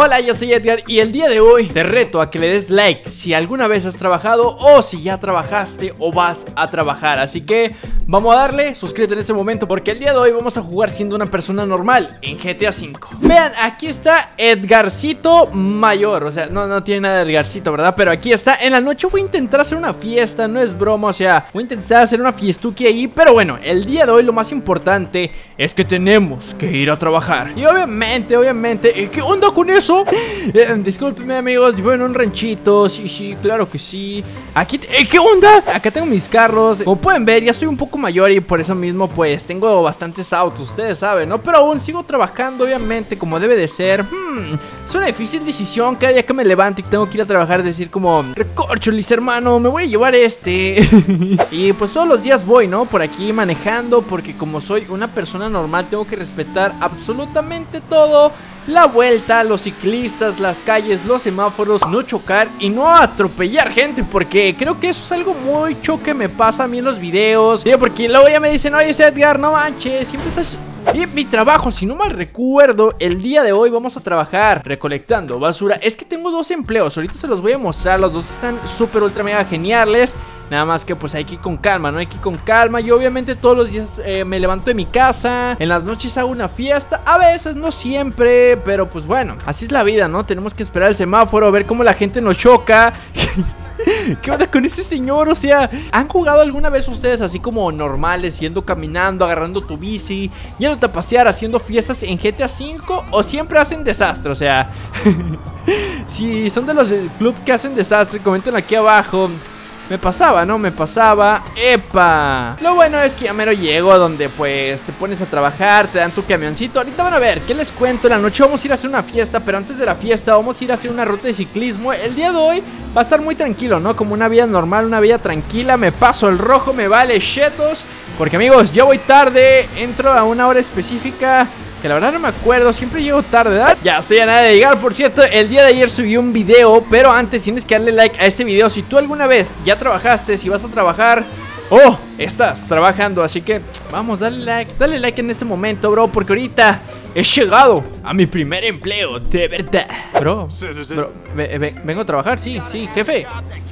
Hola, yo soy Edgar y el día de hoy te reto a que le des like si alguna vez has trabajado o si ya trabajaste o vas a trabajar. Así que vamos a darle, suscríbete en este momento porque el día de hoy vamos a jugar siendo una persona normal en GTA V. Vean, aquí está Edgarcito mayor, o sea, no tiene nada de Edgarcito, ¿verdad? Pero aquí está, en la noche voy a intentar hacer una fiesta, no es broma, o sea, voy a intentar hacer una fiestuki ahí. Pero bueno, el día de hoy lo más importante es que tenemos que ir a trabajar. Y obviamente, ¿qué onda con eso? Disculpenme amigos, vivo en un ranchito. Sí, claro que sí. Aquí, ¿qué onda? Acá tengo mis carros. Como pueden ver, ya soy un poco mayor y por eso mismo pues tengo bastantes autos, ustedes saben, ¿no? Pero aún sigo trabajando, obviamente, como debe de ser. Es una difícil decisión cada día que me levanto y que tengo que ir a trabajar, decir como, recorcholis hermano, me voy a llevar este. Y pues todos los días voy, ¿no? Por aquí manejando, porque como soy una persona normal tengo que respetar absolutamente todo. La vuelta, los ciclistas, las calles, los semáforos, no chocar y no atropellar gente, porque creo que eso es algo mucho que me pasa a mí en los videos. Porque luego ya me dicen, oye Edgar, no manches, siempre estás... Y mi trabajo, si no mal recuerdo, el día de hoy vamos a trabajar recolectando basura. Es que tengo dos empleos, ahorita se los voy a mostrar, los dos están súper ultra mega geniales. Nada más que pues hay que ir con calma, ¿no? Hay que ir con calma. Yo obviamente todos los días me levanto de mi casa. En las noches hago una fiesta. A veces, no siempre. Pero pues bueno, así es la vida, ¿no? Tenemos que esperar el semáforo, ver cómo la gente nos choca. ¿Qué onda con ese señor? O sea, ¿han jugado alguna vez ustedes así como normales, yendo caminando, agarrando tu bici, yéndote a pasear, haciendo fiestas en GTA V? ¿O siempre hacen desastre? O sea, si son de los del club que hacen desastre, comenten aquí abajo. Me pasaba, ¿no? Me pasaba. ¡Epa! Lo bueno es que ya mero llego a donde pues te pones a trabajar, te dan tu camioncito. Ahorita van a ver, ¿qué les cuento? En la noche vamos a ir a hacer una fiesta, pero antes de la fiesta vamos a ir a hacer una ruta de ciclismo. El día de hoy va a estar muy tranquilo, ¿no? Como una vida normal, una vida tranquila. Me paso el rojo, me vale chetos, porque amigos, yo voy tarde, entro a una hora específica que la verdad no me acuerdo, siempre llego tarde, ¿verdad? Ya estoy a nada de llegar, por cierto, el día de ayer subí un video, pero antes tienes que darle like a este video. Si tú alguna vez ya trabajaste, si vas a trabajar, oh, estás trabajando, así que vamos, dale like en este momento, bro, porque ahorita he llegado a mi primer empleo, de verdad. Bro, vengo a trabajar, sí, jefe.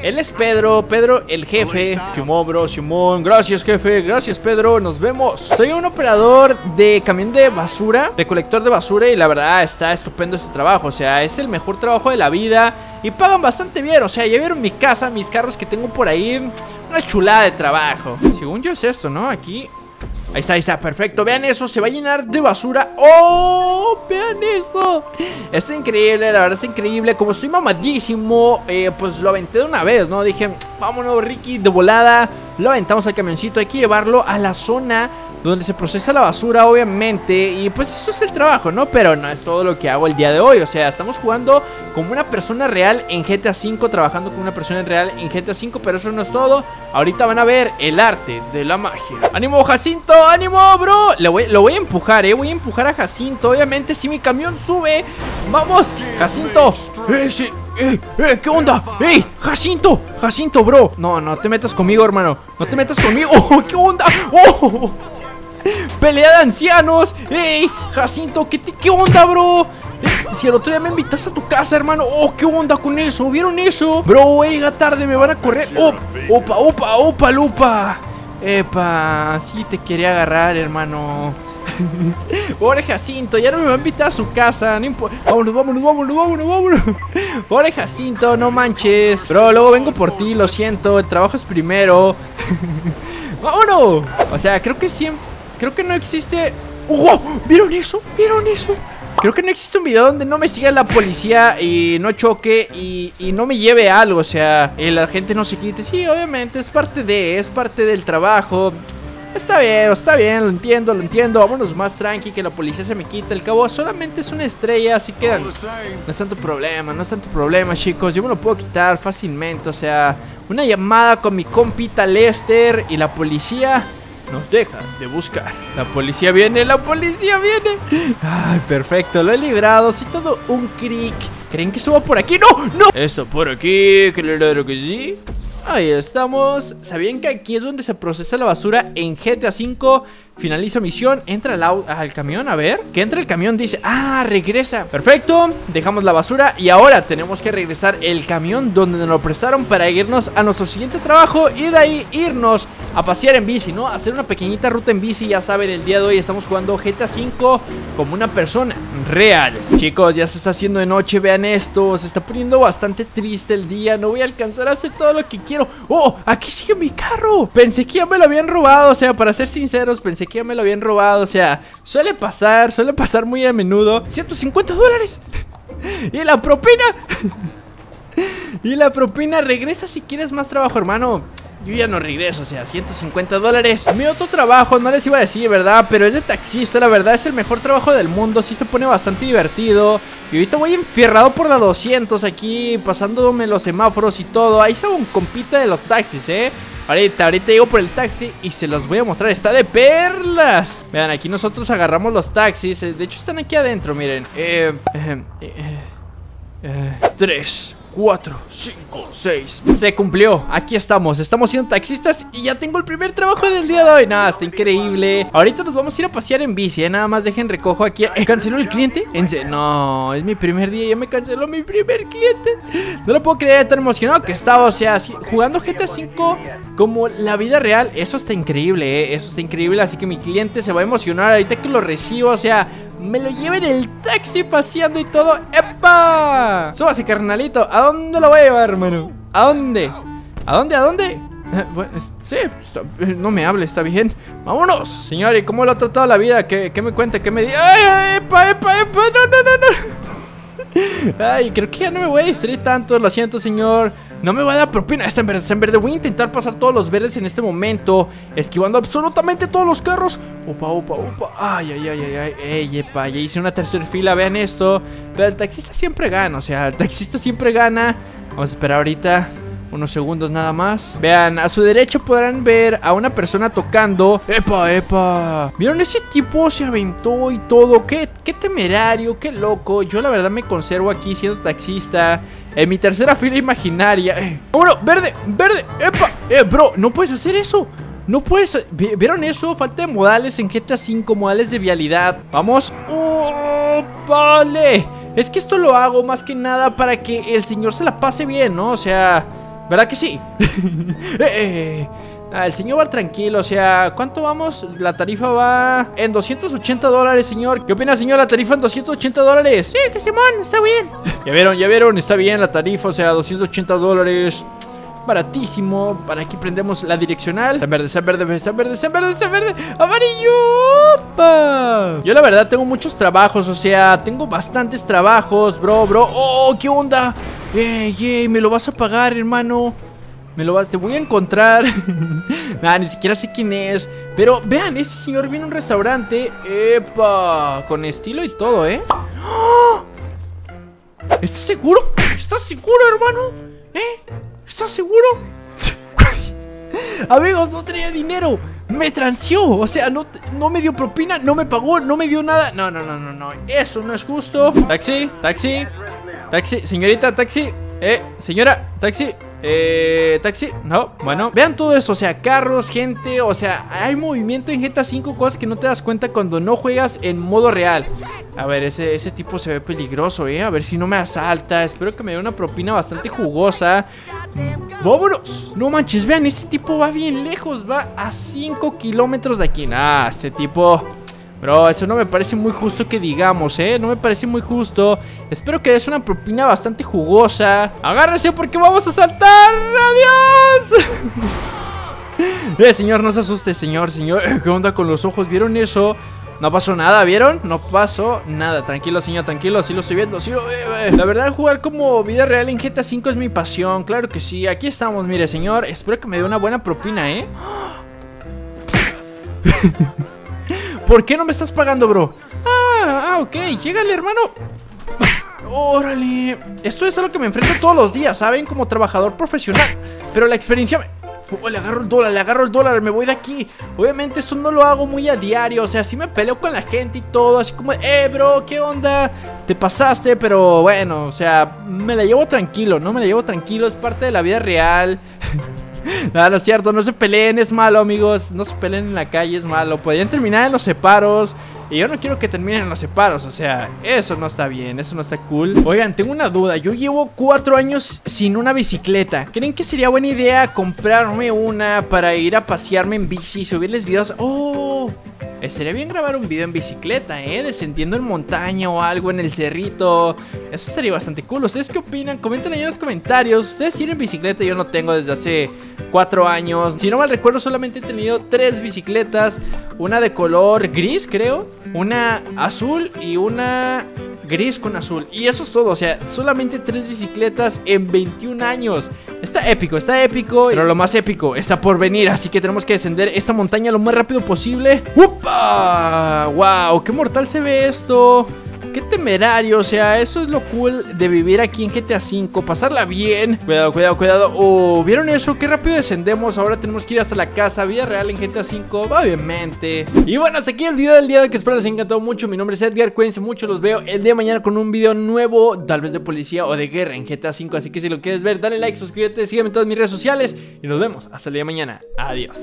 Él es Pedro el jefe. Simón, bro, Simón, gracias jefe, gracias Pedro, nos vemos. Soy un operador de camión de basura, de recolector de basura, y la verdad está estupendo este trabajo, o sea, es el mejor trabajo de la vida. Y pagan bastante bien, o sea, ya vieron mi casa, mis carros que tengo por ahí. Una chulada de trabajo. Según yo es esto, ¿no? Aquí. Ahí está, perfecto. Vean eso, se va a llenar de basura. ¡Oh! Vean eso. Está increíble, la verdad está increíble. Como estoy mamadísimo, pues lo aventé de una vez, ¿no? Dije, vámonos Ricky, de volada. Lo aventamos al camioncito, hay que llevarlo a la zona donde se procesa la basura, obviamente. Y pues esto es el trabajo, ¿no? Pero no es todo lo que hago el día de hoy. O sea, estamos jugando como una persona real en GTA V, trabajando como una persona real en GTA V. Pero eso no es todo. Ahorita van a ver el arte de la magia. ¡Ánimo, Jacinto! ¡Ánimo, bro! Lo voy a empujar, ¿eh? Voy a empujar a Jacinto. Obviamente, si mi camión sube. ¡Vamos, Jacinto! Sí. ¿Qué onda? ¡Ey! ¡Jacinto! ¡Jacinto, bro! No te metas conmigo, hermano. No te metas conmigo. ¡Oh! ¿Qué onda? ¡Oh! ¡Pelea de ancianos! ¡Ey! ¡Jacinto! ¿Qué onda, bro? Si el otro día me invitas a tu casa, hermano. ¡Oh! ¿Qué onda con eso? ¿Vieron eso? Bro, llega tarde, me van a correr. ¡Oh! ¡Opa, lupa! ¡Epa! Sí te quería agarrar, hermano. Pobre Jacinto, ya no me va a invitar a su casa, no importa. Vámonos. Pobre Jacinto, no manches. Bro, luego vengo por ti, lo siento. El trabajo es primero. ¡Vámonos! O sea, creo que siempre... Creo que no existe... ¡Wow! ¿Vieron eso? ¿Vieron eso? Creo que no existe un video donde no me siga la policía y no choque y no me lleve algo. O sea, la gente no se quite. Sí, obviamente, es parte del trabajo. Está bien, lo entiendo. Vámonos más tranqui, que la policía se me quita. El cabo solamente es una estrella, así que no es tanto problema, chicos. Yo me lo puedo quitar fácilmente, o sea... Una llamada con mi compita Lester y la policía nos deja de buscar. La policía viene. Ay, perfecto, lo he librado. Sí, todo un cric. ¿Creen que suba por aquí? No. Esto por aquí, claro que sí. Ahí estamos. ¿Sabían que aquí es donde se procesa la basura en GTA V? Finaliza misión, entra al camión, a ver. Que entra el camión, dice, ah, regresa. Perfecto, dejamos la basura. Y ahora tenemos que regresar el camión donde nos lo prestaron para irnos a nuestro siguiente trabajo. Y de ahí irnos a pasear en bici, ¿no? Hacer una pequeñita ruta en bici. Ya saben, el día de hoy estamos jugando GTA V como una persona real. Chicos, ya se está haciendo de noche, vean esto. Se está poniendo bastante triste el día. No voy a alcanzar a hacer todo lo que quiero. ¡Oh! Aquí sigue mi carro. Pensé que ya me lo habían robado, o sea, para ser sinceros, pensé que ya me lo habían robado, o sea, suele pasar muy a menudo. $150 y la propina. Y la propina. Regresa si quieres más trabajo, hermano. Yo ya no regreso, o sea, $150. Mi otro trabajo, no les iba a decir, ¿verdad? Pero es de taxista, la verdad es el mejor trabajo del mundo. Sí se pone bastante divertido. Y ahorita voy enfierrado por la 200 aquí, pasándome los semáforos y todo. Ahí está un compita de los taxis, ¿eh? Ahorita llego por el taxi y se los voy a mostrar. Está de perlas. Vean, aquí nosotros agarramos los taxis. De hecho, están aquí adentro, miren. 3, 4, 5, 6. Se cumplió, aquí estamos. Estamos siendo taxistas y ya tengo el primer trabajo del día de hoy. Nada, está increíble. Ahorita nos vamos a ir a pasear en bici, ¿eh? Nada más dejen recojo aquí. ¿Canceló el cliente? No, es mi primer día y ya me canceló mi primer cliente. No lo puedo creer, tan emocionado que estaba. O sea, jugando GTA V como la vida real. Eso está increíble, ¿eh? Eso está increíble. Así que mi cliente se va a emocionar ahorita que lo recibo. O sea, me lo llevo en el taxi paseando y todo. ¡Epa! Súbase, carnalito. ¿A dónde lo voy a llevar, hermano? ¿A dónde? ¿A dónde? ¿A dónde? Bueno, sí, no me hable, está bien. ¡Vámonos! Señor, ¿y cómo lo ha tratado la vida? ¿Qué me cuenta? ¿Qué me dice? ¡Ay, epa, epa, epa! ¡No, no, no, no! Ay, creo que ya no me voy a distraer tanto. Lo siento, señor. No me va a dar propina. Está en verde, está en verde. Voy a intentar pasar todos los verdes en este momento, esquivando absolutamente todos los carros. Opa, opa, opa. Ay, ay, ay, ay, ay. Ey, epa, ya hice una tercera fila. Vean esto. Pero el taxista siempre gana. O sea, el taxista siempre gana. Vamos a esperar ahorita unos segundos nada más. Vean, a su derecha podrán ver a una persona tocando. ¡Epa, epa! ¿Vieron? Ese tipo se aventó y todo. ¡Qué temerario, qué loco! Yo la verdad me conservo aquí siendo taxista en mi tercera fila imaginaria. ¡Bueno, verde, verde! ¡Epa! Bro, no puedes hacer eso. No puedes... ¿Vieron eso? Falta de modales en GTA V, modales de vialidad. ¡Vamos! ¡Oh, vale! Es que esto lo hago más que nada para que el señor se la pase bien, ¿no? O sea... ¿Verdad que sí? El señor va tranquilo, o sea, ¿cuánto vamos? La tarifa va en $280, señor. ¿Qué opina, señor? La tarifa en $280. Sí, que Simón, está bien. Ya vieron, está bien la tarifa, o sea, $280. Baratísimo. Para aquí prendemos la direccional. Está verde, está verde, está verde, está verde, está verde. ¡Amarillo! ¡Opa! Yo la verdad tengo muchos trabajos, o sea, tengo bastantes trabajos, bro. ¡Oh, qué onda! ¡Ey! Me lo vas a pagar, hermano. Te voy a encontrar. Nada, ni siquiera sé quién es. Pero vean, este señor viene a un restaurante. ¡Epa! Con estilo y todo, ¿eh? ¿Estás seguro? ¿Estás seguro, hermano? ¿Estás seguro? Amigos, no traía dinero. Me transeó, o sea, no me dio propina, no me pagó, no me dio nada. No, eso no es justo. Taxi, taxi. Taxi, señorita, taxi. Señora, taxi. Taxi, no, bueno. Vean todo eso, o sea, carros, gente. O sea, hay movimiento en GTA V, cosas que no te das cuenta cuando no juegas en modo real. A ver, ese tipo se ve peligroso, a ver si no me asalta. Espero que me dé una propina bastante jugosa. ¡Vámonos! No manches, vean, este tipo va bien lejos. Va a 5 kilómetros de aquí. Nah, este tipo... Bro, eso no me parece muy justo que digamos, no me parece muy justo. Espero que des una propina bastante jugosa. Agárrese porque vamos a saltar. ¡Adiós! Señor, no se asuste, señor. ¿Qué onda con los ojos? ¿Vieron eso? No pasó nada, ¿vieron? No pasó nada. Tranquilo, señor, tranquilo, sí lo estoy viendo, sí lo... La verdad, jugar como vida real en GTA V es mi pasión, claro que sí. Aquí estamos, mire, señor, espero que me dé una buena propina, ¿Por qué no me estás pagando, bro? Ok, llégale, hermano. Órale. Esto es a lo que me enfrento todos los días, ¿saben? Como trabajador profesional. Pero la experiencia... Oh, le agarro el dólar, me voy de aquí. Obviamente esto no lo hago muy a diario. O sea, sí me peleo con la gente y todo. Así como, bro, ¿qué onda? Te pasaste, pero bueno, o sea, me la llevo tranquilo, ¿no? Es parte de la vida real. No, no es cierto, no se peleen, es malo, amigos. No se peleen en la calle, es malo. Podrían terminar en los separos. Y yo no quiero que terminen en los separos, o sea, eso no está bien, eso no está cool. Oigan, tengo una duda, yo llevo 4 años sin una bicicleta. ¿Creen que sería buena idea comprarme una para ir a pasearme en bici y subirles videos? ¡Oh! Estaría bien grabar un video en bicicleta, ¿eh? Descendiendo en montaña o algo en el cerrito. Eso estaría bastante cool. ¿Ustedes qué opinan? Comenten ahí en los comentarios. ¿Ustedes tienen bicicleta? Yo no tengo desde hace 4 años. Si no mal recuerdo, solamente he tenido 3 bicicletas. Una de color gris, creo. Una azul y una gris con azul. Y eso es todo, o sea, solamente 3 bicicletas en 21 años. Está épico, pero lo más épico está por venir, así que tenemos que descender esta montaña lo más rápido posible. ¡Upa! ¡Wow! ¡Qué mortal se ve esto! ¡Qué temerario! O sea, eso es lo cool de vivir aquí en GTA V, pasarla bien. Cuidado, cuidado, cuidado. Oh, ¿vieron eso? ¡Qué rápido descendemos! Ahora tenemos que ir hasta la casa, vida real en GTA V, obviamente. Y bueno, hasta aquí el video del día de hoy, que espero les haya encantado mucho. Mi nombre es Edgar, cuídense mucho, los veo el día de mañana con un video nuevo, tal vez de policía o de guerra en GTA V. Así que si lo quieres ver, dale like, suscríbete, sígueme en todas mis redes sociales y nos vemos hasta el día de mañana. Adiós.